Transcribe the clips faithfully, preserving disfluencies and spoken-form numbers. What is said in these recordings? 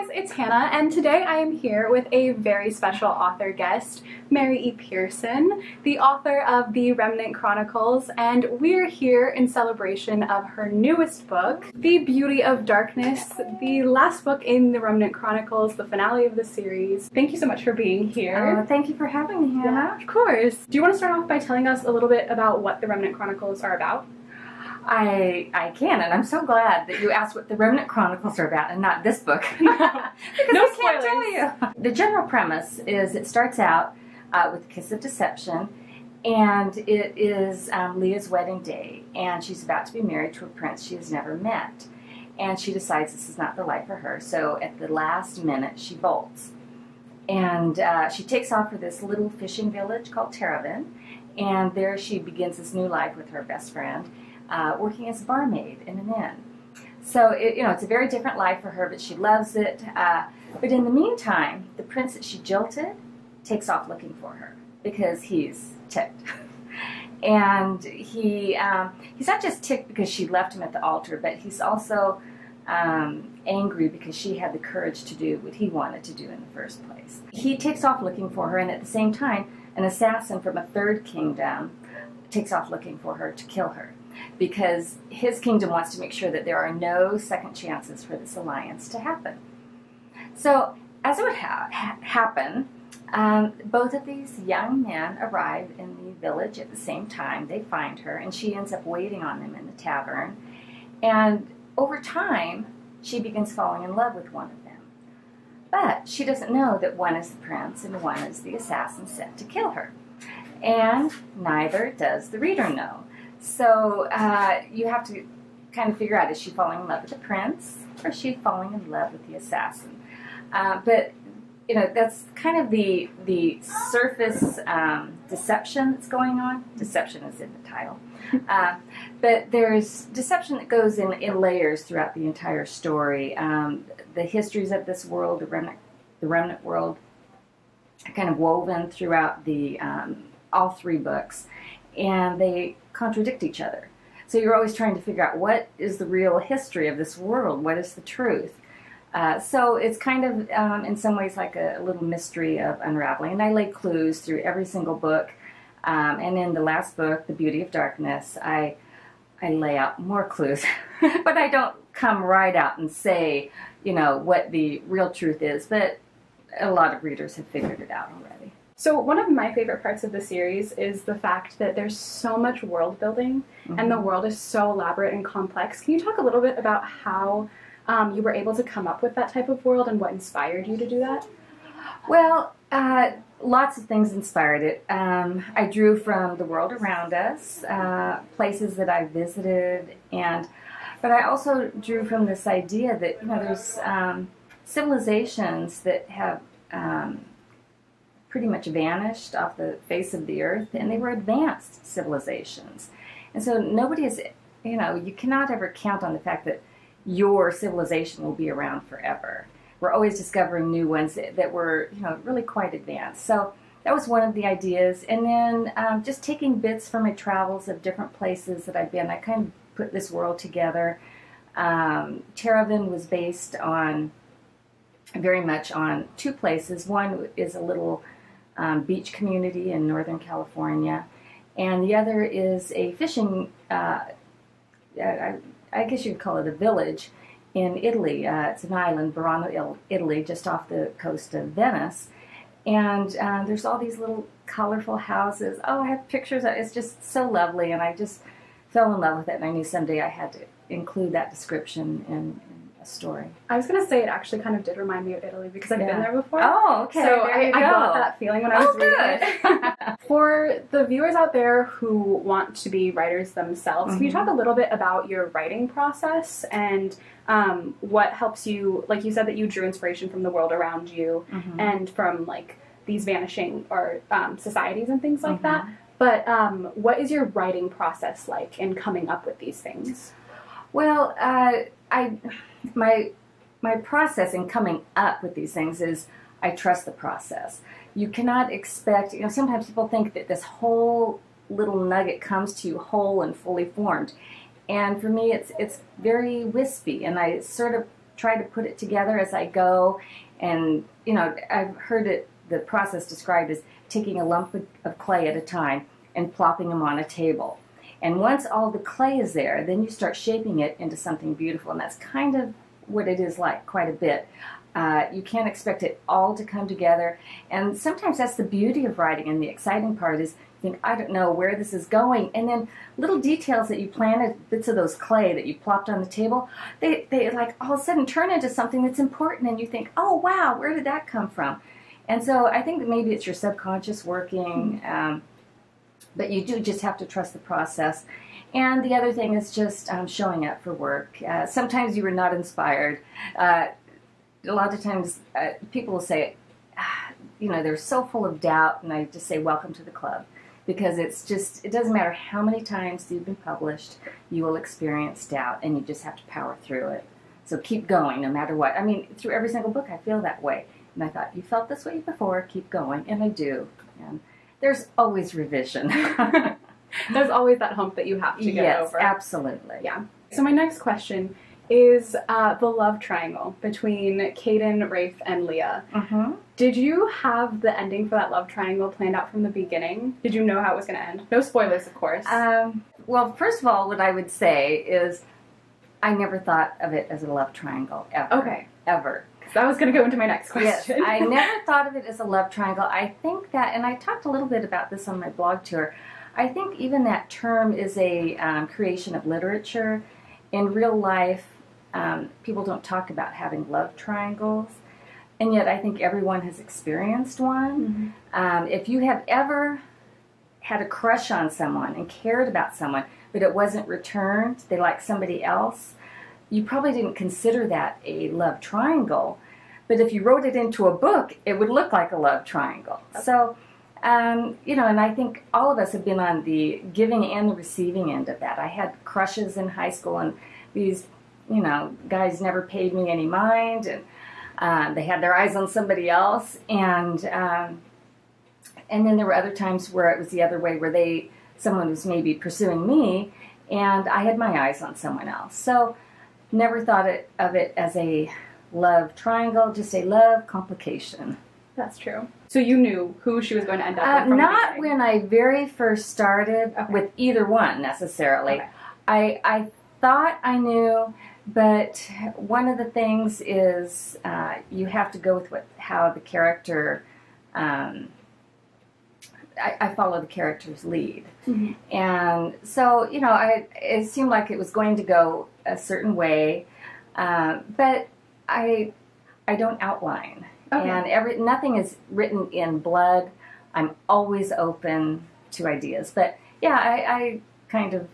guys, it's Hannah, and today I am here with a very special author guest, Mary E. Pearson, the author of The Remnant Chronicles, and we're here in celebration of her newest book, The Beauty of Darkness, the last book in The Remnant Chronicles, the finale of the series. Thank you so much for being here. Uh, thank you for having me, Hannah. Yeah, of course. Do you want to start off by telling us a little bit about what The Remnant Chronicles are about? I, I can, and I'm so glad that you asked what The Remnant Chronicles are about and not this book. Because no I can't tell you. The general premise is it starts out uh, with The Kiss of Deception, and it is um, Lia's wedding day, and she's about to be married to a prince she has never met. And she decides this is not the life for her, so at the last minute she bolts. And uh, she takes off for this little fishing village called Terravin, and there she begins this new life with her best friend. Uh, working as a barmaid in an inn. So, it, you know, it's a very different life for her, but she loves it. Uh, but in the meantime, the prince that she jilted takes off looking for her because he's ticked. And he, um, he's not just ticked because she left him at the altar, but he's also um, angry because she had the courage to do what he wanted to do in the first place. He takes off looking for her, and at the same time, an assassin from a third kingdom takes off looking for her to kill her, because his kingdom wants to make sure that there are no second chances for this alliance to happen. So, as it would ha ha happen, um, both of these young men arrive in the village at the same time. They find her, and she ends up waiting on them in the tavern. And over time, she begins falling in love with one of them. But she doesn't know that one is the prince and one is the assassin set to kill her. And neither does the reader know. So uh, you have to kind of figure out, is she falling in love with the prince, or is she falling in love with the assassin? Uh, but, you know, that's kind of the, the surface um, deception that's going on. Deception is in the title. Uh, but there's deception that goes in, in layers throughout the entire story. Um, the histories of this world, the remnant, the remnant world, kind of woven throughout the um, all three books. And they contradict each other. So you're always trying to figure out what is the real history of this world, what is the truth. Uh, so it's kind of, um, in some ways, like a, a little mystery of unraveling. And I lay clues through every single book. Um, and in the last book, The Beauty of Darkness, I, I lay out more clues. But I don't come right out and say, you know, what the real truth is. But a lot of readers have figured it out already. So one of my favorite parts of the series is the fact that there's so much world building, mm-hmm. and the world is so elaborate and complex. Can you talk a little bit about how um, you were able to come up with that type of world and what inspired you to do that? Well, uh, lots of things inspired it. Um, I drew from the world around us, uh, places that I visited, and but I also drew from this idea that, you know, there's um, civilizations that have um, pretty much vanished off the face of the earth, and they were advanced civilizations. And so nobody is, you know, you cannot ever count on the fact that your civilization will be around forever. We're always discovering new ones that, that were, you know, really quite advanced. So that was one of the ideas. And then um, just taking bits from my travels of different places that I've been, I kind of put this world together. Um, Terravin was based on, very much on two places. One is a little Um, beach community in Northern California, and the other is a fishing, uh, I, I guess you'd call it a village in Italy. Uh, it's an island, Burano, Italy, just off the coast of Venice, and uh, there's all these little colorful houses. Oh, I have pictures. It's just so lovely, and I just fell in love with it, and I knew someday I had to include that description in, in story. I was going to say it actually kind of did remind me of Italy because I've yeah. been there before. Oh, okay. So I, I got that feeling when I was oh, reading good. it. For the viewers out there who want to be writers themselves, mm-hmm. can you talk a little bit about your writing process and um, what helps you, like you said that you drew inspiration from the world around you, mm-hmm. and from like these vanishing or um, societies and things like mm-hmm. that, but um, what is your writing process like in coming up with these things? Well, uh, I... My, my process in coming up with these things is I trust the process. You cannot expect, you know, sometimes people think that this whole little nugget comes to you whole and fully formed. And for me, it's, it's very wispy, and I sort of try to put it together as I go. And, you know, I've heard it, the process described as taking a lump of clay at a time and plopping them on a table. And once all the clay is there, then you start shaping it into something beautiful. And that's kind of what it is like quite a bit. Uh, you can't expect it all to come together. And sometimes that's the beauty of writing, and the exciting part is you think, I don't know where this is going. And then little details that you planted, bits of those clay that you plopped on the table, they, they like all of a sudden turn into something that's important, and you think, oh wow, where did that come from? And so I think that maybe it's your subconscious working, um, but you do just have to trust the process. And the other thing is just um, showing up for work. Uh, sometimes you were not inspired. Uh, a lot of times uh, people will say, ah, you know, they're so full of doubt, and I just say, welcome to the club. Because it's just, it doesn't matter how many times you've been published, you will experience doubt, and you just have to power through it. So keep going no matter what. I mean, through every single book I feel that way. And I thought, you felt this way before, keep going. And I do. And there's always revision. There's always that hump that you have to get yes, over. Yes, absolutely. Yeah. So my next question is uh, the love triangle between Kaden, Rafe, and Lia. Mm-hmm. Did you have the ending for that love triangle planned out from the beginning? Did you know how it was going to end? No spoilers, of course. Um, well, first of all, what I would say is I never thought of it as a love triangle, ever. Okay. Ever. So I was going to go into my next question. Yes, I never thought of it as a love triangle. I think that, and I talked a little bit about this on my blog tour, I think even that term is a um, creation of literature. In real life, um, people don't talk about having love triangles, and yet I think everyone has experienced one. Mm-hmm. Um, if you have ever had a crush on someone and cared about someone, but it wasn't returned, they liked somebody else, you probably didn't consider that a love triangle, but if you wrote it into a book, it would look like a love triangle. So, um, you know, and I think all of us have been on the giving and the receiving end of that. I had crushes in high school, and these, you know, guys never paid me any mind, and uh, they had their eyes on somebody else, and um, and then there were other times where it was the other way, where they, someone was maybe pursuing me, and I had my eyes on someone else. So. Never thought it, of it as a love triangle, just a love complication. That's true. So you knew who she was going to end up uh, with? From not when I very first started okay. with either one, necessarily. Okay. I, I thought I knew, but one of the things is uh, you have to go with what, how the character... Um, I, I follow the character's lead. Mm-hmm. And so, you know, I, it seemed like it was going to go a certain way, uh, but I, I don't outline. Okay. And every, nothing is written in blood. I'm always open to ideas. But, yeah, I, I kind of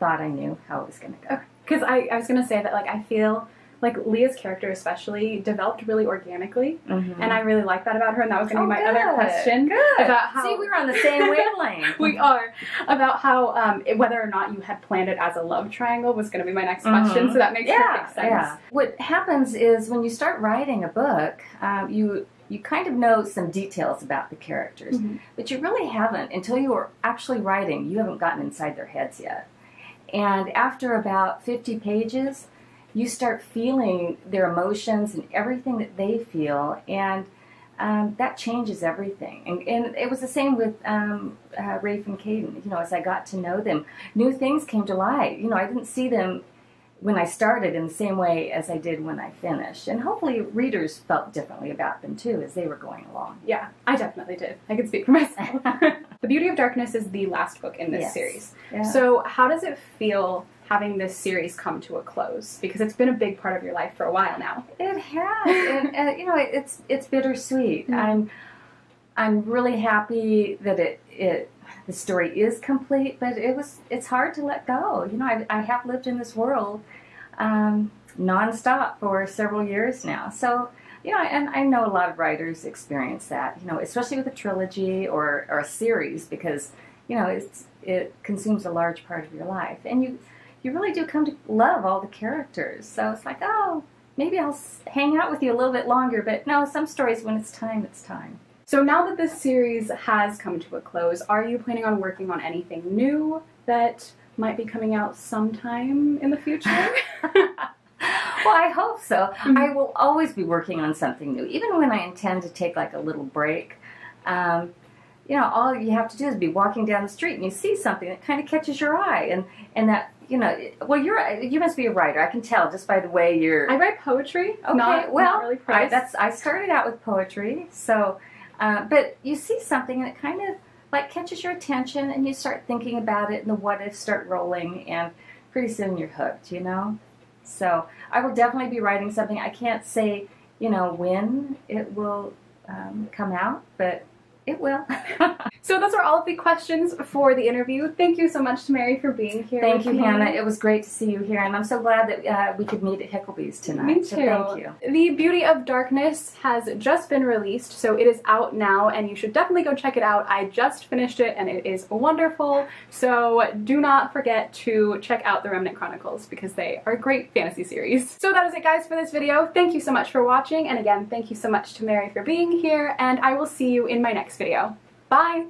thought I knew how it was going to go. Because I, I was going to say that, like, I feel... like Lia's character especially developed really organically, mm-hmm. and I really like that about her, and that was going to be oh, my good. Other question. Good. About how See, we were on the same wavelength. We are. About how, um, it, whether or not you had planned it as a love triangle was going to be my next mm-hmm. question, so that makes yeah, perfect sense. Yeah. What happens is when you start writing a book, um, you, you kind of know some details about the characters, mm-hmm. but you really haven't until you are actually writing. You haven't gotten inside their heads yet. And after about fifty pages, you start feeling their emotions and everything that they feel, and um, that changes everything. And, and it was the same with um, uh, Rafe and Kaden. You know, as I got to know them, new things came to light. You know, I didn't see them when I started in the same way as I did when I finished. And hopefully readers felt differently about them, too, as they were going along. Yeah, I definitely did. I can speak for myself. The Beauty of Darkness is the last book in this yes. series. Yeah. So how does it feel... having this series come to a close, because it's been a big part of your life for a while now. It has, and, and you know, it, it's it's bittersweet. Mm-hmm. I'm I'm really happy that it it the story is complete, but it was it's hard to let go. You know, I I have lived in this world um, nonstop for several years now, so you know, and I know a lot of writers experience that. You know, especially with a trilogy or or a series, because you know it's it consumes a large part of your life, and you. You really do come to love all the characters. So it's like, oh, maybe I'll hang out with you a little bit longer. But no, some stories, when it's time, it's time. So now that this series has come to a close, are you planning on working on anything new that might be coming out sometime in the future? Well, I hope so. Mm-hmm. I will always be working on something new. Even when I intend to take like a little break, um, you know, all you have to do is be walking down the street and you see something that kind of catches your eye. And, and that, you know, well, you're, you must be a writer. I can tell just by the way you're... I write poetry. Okay, not, well, not really I, that's, I started out with poetry. So, uh, but you see something and it kind of like catches your attention and you start thinking about it and the what-ifs start rolling and pretty soon you're hooked, you know? So I will definitely be writing something. I can't say, you know, when it will um, come out, but it will. So those are all of the questions for the interview. Thank you so much to Mary for being here. Thank you, Hannah. It was great to see you here, and I'm so glad that uh, we could meet at Hicklebee's tonight. Me too. So thank you. The Beauty of Darkness has just been released, so it is out now, and you should definitely go check it out. I just finished it, and it is wonderful. So do not forget to check out The Remnant Chronicles, because they are a great fantasy series. So that is it, guys, for this video. Thank you so much for watching, and again, thank you so much to Mary for being here, and I will see you in my next video. Bye!